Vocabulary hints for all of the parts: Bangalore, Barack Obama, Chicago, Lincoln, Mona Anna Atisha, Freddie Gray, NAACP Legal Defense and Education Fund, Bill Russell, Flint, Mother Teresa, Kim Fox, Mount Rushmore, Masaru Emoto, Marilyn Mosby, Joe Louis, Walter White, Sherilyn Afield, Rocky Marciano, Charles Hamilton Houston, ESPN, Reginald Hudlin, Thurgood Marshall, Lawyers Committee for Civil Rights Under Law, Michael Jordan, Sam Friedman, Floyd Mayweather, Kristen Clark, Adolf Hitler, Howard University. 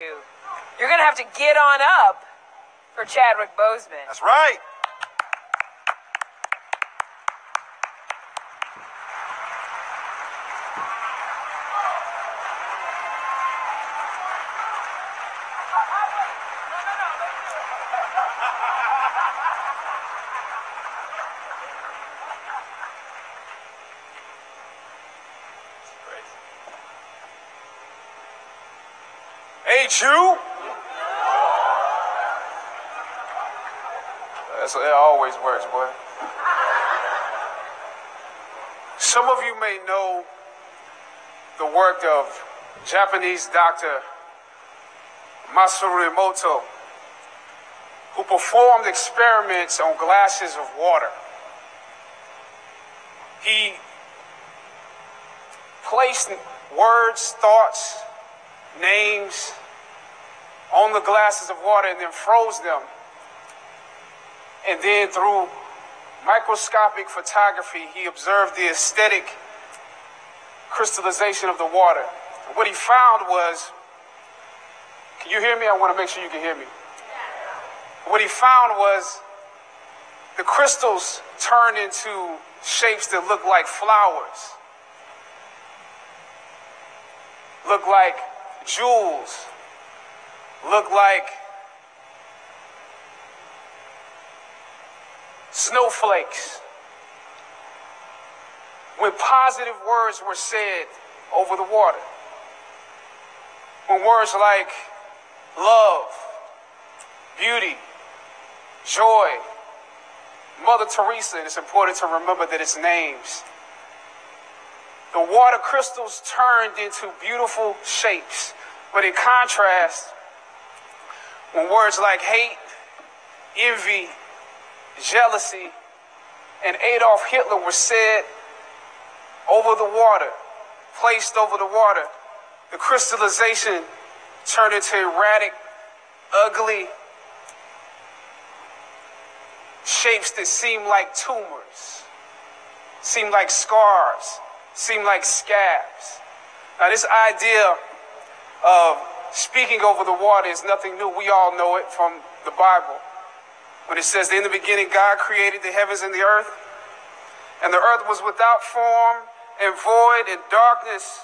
You're going to have to get on up for Chadwick Boseman. That's right. You? That always works, boy. Some of you may know the work of Japanese doctor Masaru Emoto, who performed experiments on glasses of water. He placed words, thoughts, names on the glasses of water and then froze them. And then through microscopic photography, he observed the aesthetic crystallization of the water. And what he found was, can you hear me? I want to make sure you can hear me. What he found was the crystals turned into shapes that look like flowers, look like jewels, look like snowflakes. When positive words were said over the water, when words like love, beauty, joy, Mother Teresa, and it's important to remember that it's names, the water crystals turned into beautiful shapes. But in contrast, when words like hate, envy, jealousy, and Adolf Hitler were said over the water, placed over the water, the crystallization turned into erratic, ugly shapes that seemed like tumors, seemed like scars, seem like scabs. Now, this idea of speaking over the water is nothing new. We all know it from the Bible. When it says, in the beginning, God created the heavens and the earth was without form and void, and darkness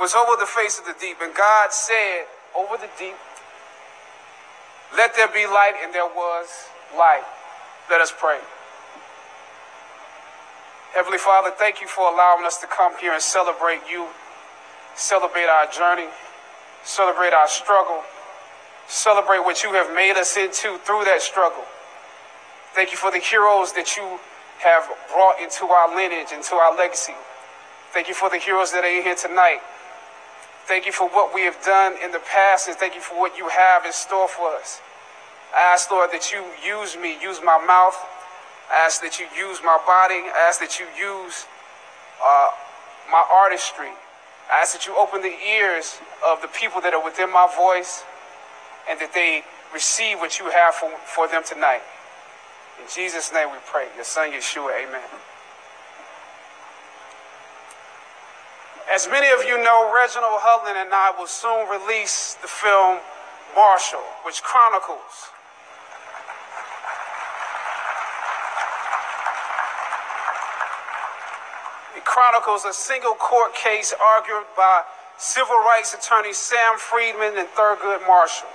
was over the face of the deep. And God said, over the deep, let there be light, and there was light. Let us pray. Heavenly Father, thank you for allowing us to come here and celebrate you, celebrate our journey, celebrate our struggle, celebrate what you have made us into through that struggle. Thank you for the heroes that you have brought into our lineage, into our legacy. Thank you for the heroes that are here tonight. Thank you for what we have done in the past, and thank you for what you have in store for us. I ask, Lord, that you use me, use my mouth, I ask that you use my body. I ask that you use my artistry. I ask that you open the ears of the people that are within my voice and that they receive what you have for them tonight. In Jesus' name we pray. Your son, Yeshua, amen. As many of you know, Reginald Hudlin and I will soon release the film Marshall, which chronicles a single court case argued by civil rights attorneys Sam Friedman and Thurgood Marshall.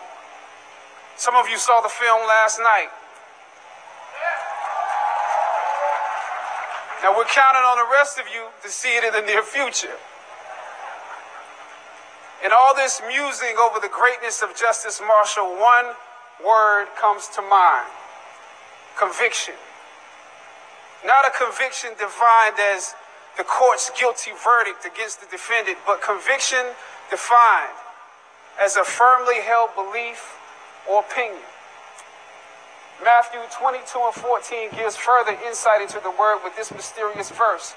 Some of you saw the film last night. Now we're counting on the rest of you to see it in the near future. In all this musing over the greatness of Justice Marshall, one word comes to mind: conviction. Not a conviction defined as the court's guilty verdict against the defendant, but conviction defined as a firmly held belief or opinion. Matthew 22:14 gives further insight into the word with this mysterious verse: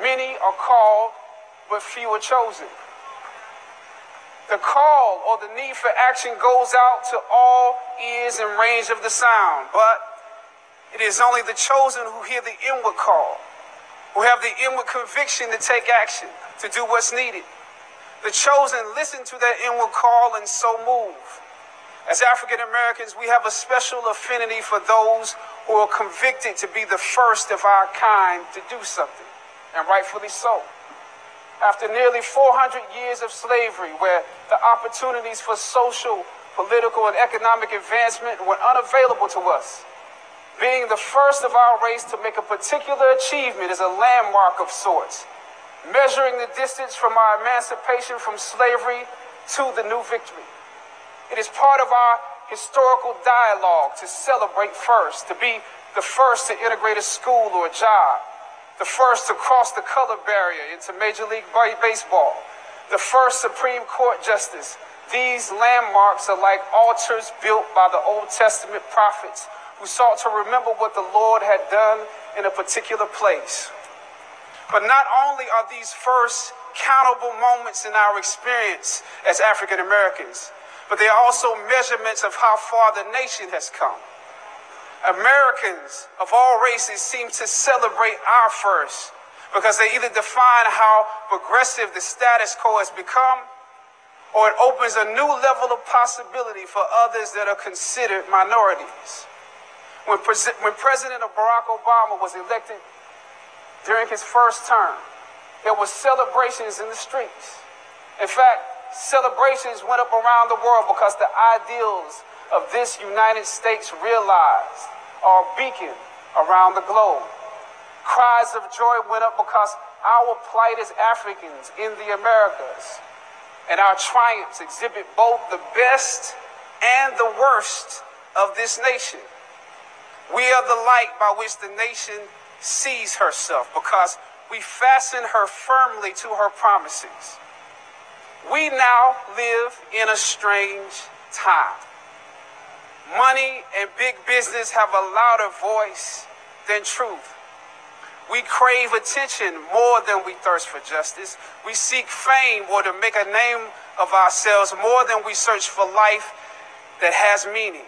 many are called, but few are chosen. The call or the need for action goes out to all ears and range of the sound, but it is only the chosen who hear the inward call, who have the inward conviction to take action, to do what's needed. The chosen listen to their inward call and so move. As African Americans, we have a special affinity for those who are convicted to be the first of our kind to do something, and rightfully so. After nearly 400 years of slavery, where the opportunities for social, political, and economic advancement were unavailable to us, being the first of our race to make a particular achievement is a landmark of sorts, measuring the distance from our emancipation from slavery to the new victory. It is part of our historical dialogue to celebrate first, to be the first to integrate a school or a job, the first to cross the color barrier into Major League Baseball, the first Supreme Court justice. These landmarks are like altars built by the Old Testament prophets who sought to remember what the Lord had done in a particular place. But not only are these first countable moments in our experience as African Americans, but they are also measurements of how far the nation has come. Americans of all races seem to celebrate our first because they either define how progressive the status quo has become, or it opens a new level of possibility for others that are considered minorities. When President Barack Obama was elected during his first term, there were celebrations in the streets. In fact, celebrations went up around the world because the ideals of this United States realized are beacon around the globe. Cries of joy went up because our plight as Africans in the Americas and our triumphs exhibit both the best and the worst of this nation. We are the light by which the nation sees herself because we fasten her firmly to her promises. We now live in a strange time. Money and big business have a louder voice than truth. We crave attention more than we thirst for justice. We seek fame or to make a name of ourselves more than we search for life that has meaning.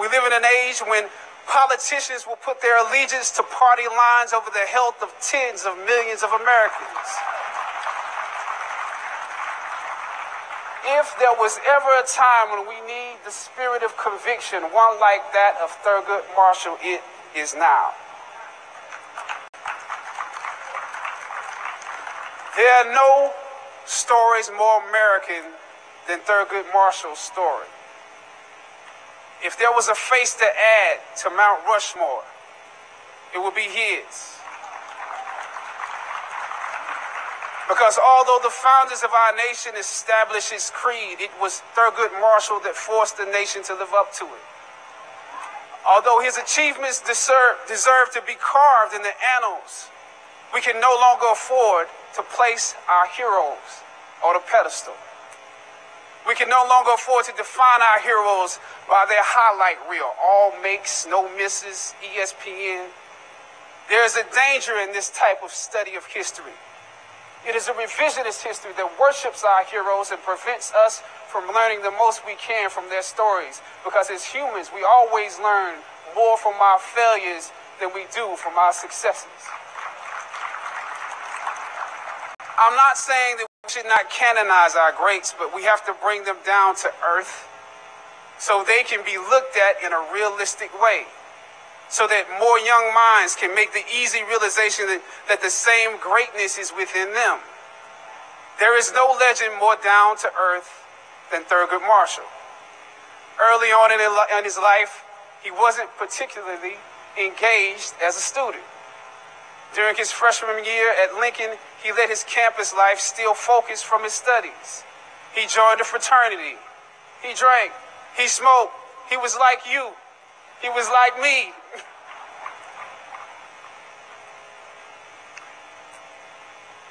We live in an age when politicians will put their allegiance to party lines over the health of tens of millions of Americans. If there was ever a time when we need the spirit of conviction, one like that of Thurgood Marshall, it is now. There are no stories more American than Thurgood Marshall's story. If there was a face to add to Mount Rushmore, it would be his. Because although the founders of our nation established its creed, it was Thurgood Marshall that forced the nation to live up to it. Although his achievements deserve to be carved in the annals, we can no longer afford to place our heroes on a pedestal. We can no longer afford to define our heroes by their highlight reel. All makes, no misses, ESPN. There is a danger in this type of study of history. It is a revisionist history that worships our heroes and prevents us from learning the most we can from their stories. Because as humans, we always learn more from our failures than we do from our successes. I'm not saying that we should not canonize our greats, but we have to bring them down to earth so they can be looked at in a realistic way, so that more young minds can make the easy realization that the same greatness is within them. There is no legend more down to earth than Thurgood Marshall. Early on in his life, he wasn't particularly engaged as a student. During his freshman year at Lincoln, he let his campus life steal focus from his studies. He joined a fraternity. He drank. He smoked. He was like you. He was like me.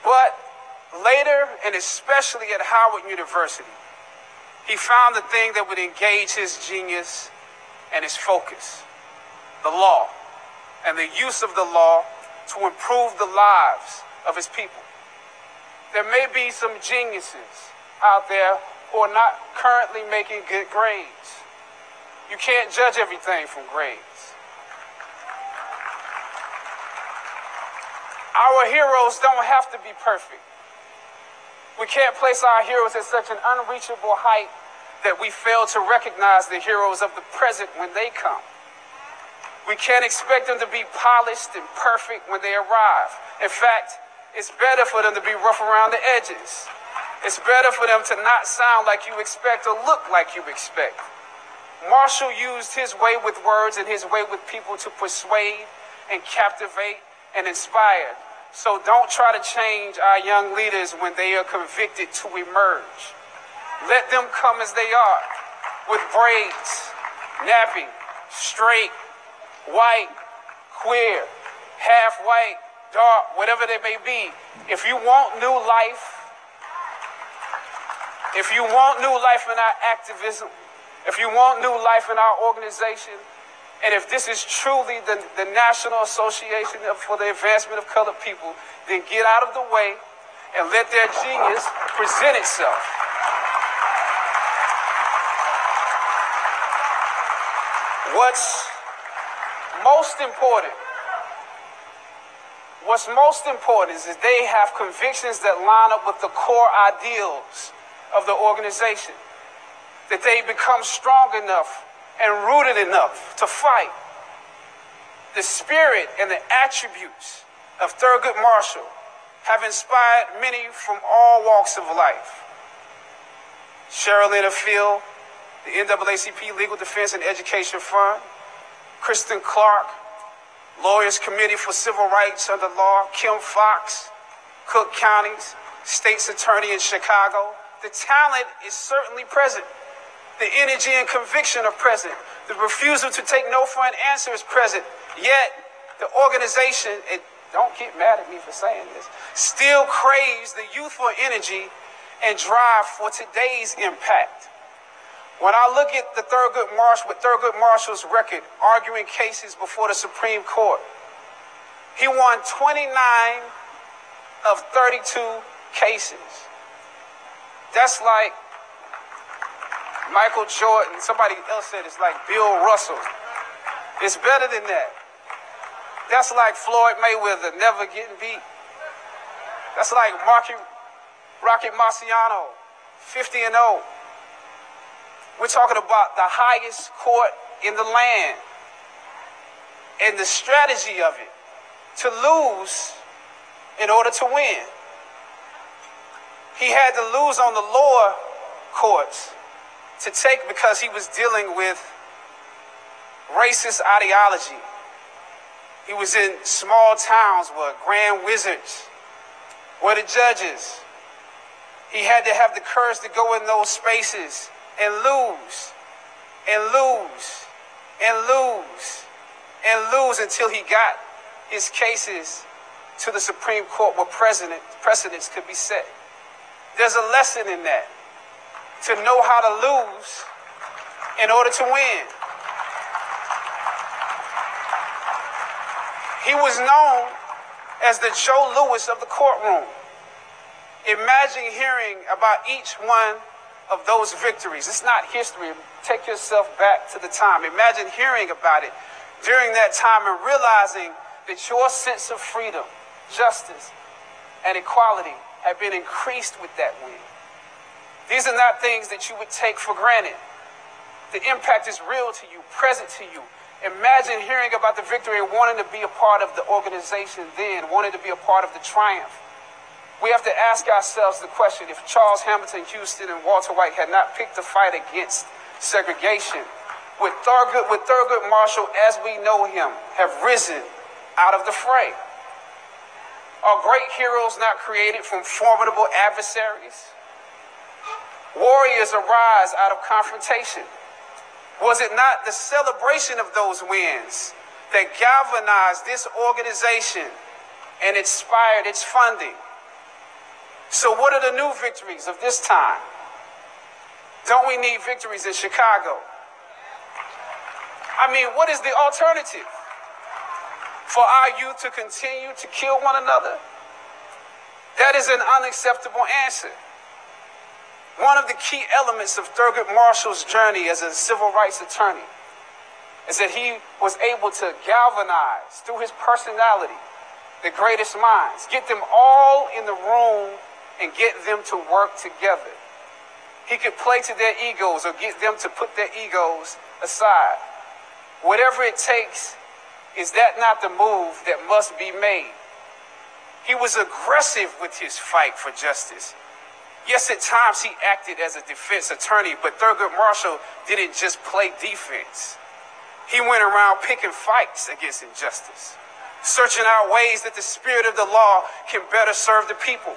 But later, and especially at Howard University, he found the thing that would engage his genius and his focus: the law and the use of the law to improve the lives of his people. There may be some geniuses out there who are not currently making good grades. You can't judge everything from grades. Our heroes don't have to be perfect. We can't place our heroes at such an unreachable height that we fail to recognize the heroes of the present when they come. We can't expect them to be polished and perfect when they arrive. In fact, it's better for them to be rough around the edges. It's better for them to not sound like you expect or look like you expect. Marshall used his way with words and his way with people to persuade and captivate and inspire. So don't try to change our young leaders when they are convicted to emerge. Let them come as they are, with braids, nappy, straight, white, queer, half white, dark, whatever they may be. If you want new life, if you want new life in our activism, if you want new life in our organization, and if this is truly the National Association for the Advancement of Colored People, then get out of the way and let their genius present itself. What's most important is that they have convictions that line up with the core ideals of the organization, that they become strong enough and rooted enough to fight. The spirit and the attributes of Thurgood Marshall have inspired many from all walks of life. Sherilyn Afield, the NAACP Legal Defense and Education Fund, Kristen Clark, Lawyers Committee for Civil Rights Under Law, Kim Fox, Cook County's State's Attorney in Chicago. The talent is certainly present. The energy and conviction are present. The refusal to take no for an answer is present. Yet, the organization, and don't get mad at me for saying this, still craves the youthful energy and drive for today's impact. When I look at Thurgood Marshall's record arguing cases before the Supreme Court, he won 29 of 32 cases. That's like Michael Jordan. Somebody else said it's like Bill Russell. It's better than that. That's like Floyd Mayweather never getting beat. That's like Rocky Marciano, 50-0. We're talking about the highest court in the land. And the strategy of it, to lose in order to win. He had to lose on the lower courts to take because he was dealing with racist ideology. He was in small towns where grand wizards were the judges. He had to have the courage to go in those spaces and lose, and lose, and lose, and lose until he got his cases to the Supreme Court where precedents could be set. There's a lesson in that, to know how to lose in order to win. He was known as the Joe Louis of the courtroom. Imagine hearing about each one of those victories. It's not history. Take yourself back to the time. Imagine hearing about it during that time and realizing that your sense of freedom, justice, and equality have been increased with that win. These are not things that you would take for granted. The impact is real to you, present to you. Imagine hearing about the victory and wanting to be a part of the organization then, wanting to be a part of the triumph. We have to ask ourselves the question, if Charles Hamilton Houston and Walter White had not picked a fight against segregation, would Thurgood Marshall, as we know him, have risen out of the fray? Are great heroes not created from formidable adversaries? Warriors arise out of confrontation. Was it not the celebration of those wins that galvanized this organization and inspired its funding? So what are the new victories of this time? Don't we need victories in Chicago? I mean, what is the alternative? For our youth to continue to kill one another? That is an unacceptable answer. One of the key elements of Thurgood Marshall's journey as a civil rights attorney is that he was able to galvanize, through his personality, the greatest minds, get them all in the room and get them to work together. He could play to their egos or get them to put their egos aside. Whatever it takes, is that not the move that must be made? He was aggressive with his fight for justice. Yes, at times he acted as a defense attorney, but Thurgood Marshall didn't just play defense. He went around picking fights against injustice, searching out ways that the spirit of the law can better serve the people.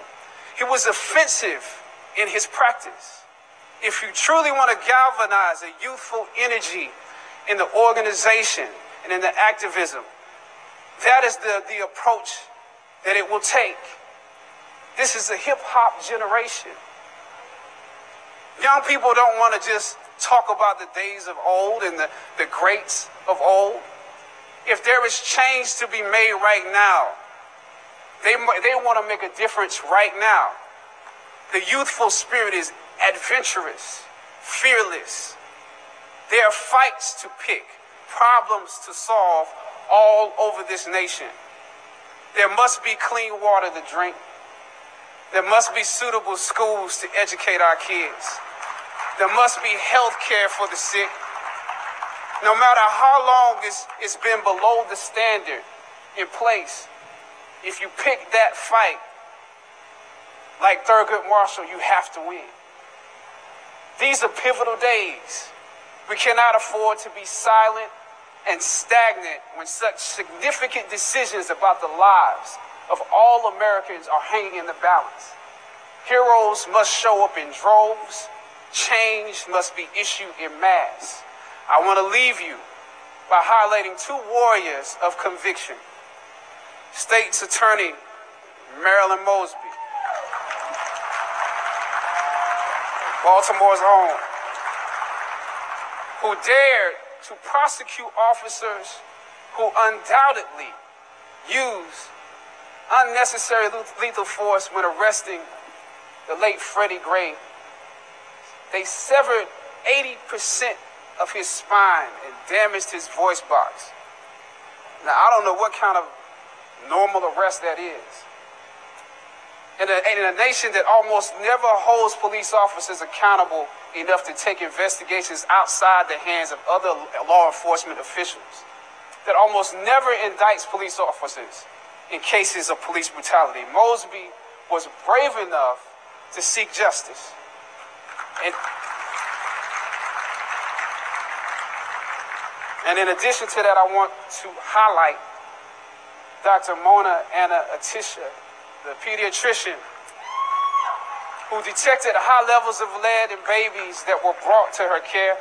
He was offensive in his practice. If you truly want to galvanize a youthful energy in the organization and in the activism, that is the approach that it will take. This is a hip-hop generation. Young people don't want to just talk about the days of old and the greats of old. If there is change to be made right now, they want to make a difference right now. The youthful spirit is adventurous, fearless. There are fights to pick, problems to solve all over this nation. There must be clean water to drink. There must be suitable schools to educate our kids. There must be health care for the sick. No matter how long it's been below the standard in place, if you pick that fight, like Thurgood Marshall, you have to win. These are pivotal days. We cannot afford to be silent and stagnant when such significant decisions about the lives of all Americans are hanging in the balance. Heroes must show up in droves. Change must be issued in mass. I want to leave you by highlighting two warriors of conviction. State's Attorney Marilyn Mosby, Baltimore's own, who dared to prosecute officers who undoubtedly used unnecessary lethal force when arresting the late Freddie Gray. They severed 80% of his spine and damaged his voice box. Now, I don't know what kind of normal arrest that is. In a nation that almost never holds police officers accountable enough to take investigations outside the hands of other law enforcement officials, that almost never indicts police officers in cases of police brutality, Mosby was brave enough to seek justice. And in addition to that, I want to highlight Dr. Mona Anna Atisha, the pediatrician who detected high levels of lead in babies that were brought to her care.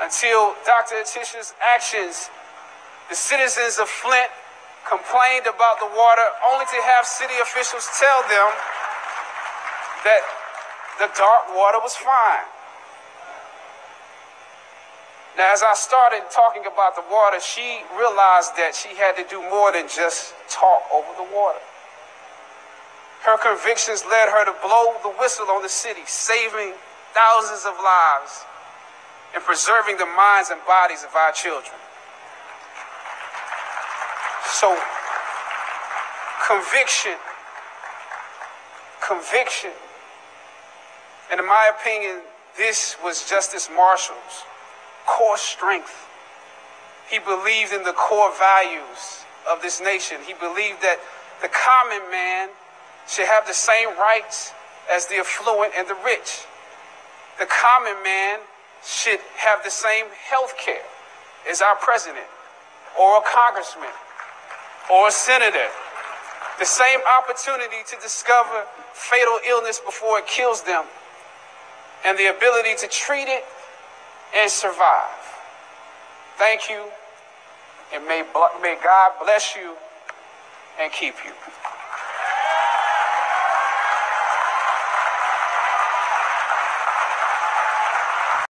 Until Dr. Atisha's actions, the citizens of Flint complained about the water, only to have city officials tell them that the dark water was fine. Now, as I started talking about the water, she realized that she had to do more than just talk over the water. Her convictions led her to blow the whistle on the city, saving thousands of lives and preserving the minds and bodies of our children. So, conviction. And in my opinion, this was Justice Marshall's core strength. He believed in the core values of this nation. He believed that the common man should have the same rights as the affluent and the rich. The common man should have the same health care as our president or a congressman or a senator, the same opportunity to discover fatal illness before it kills them, and the ability to treat it and survive. Thank you, and may God bless you and keep you.